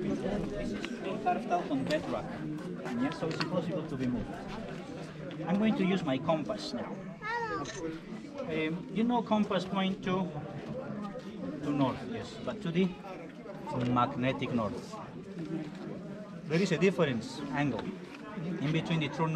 being carved out on bedrock, and yeah, so it's impossible to be moved. I'm going to use my compass now. You know compass point to north, yes, but to the magnetic north. There is a difference angle in between the true north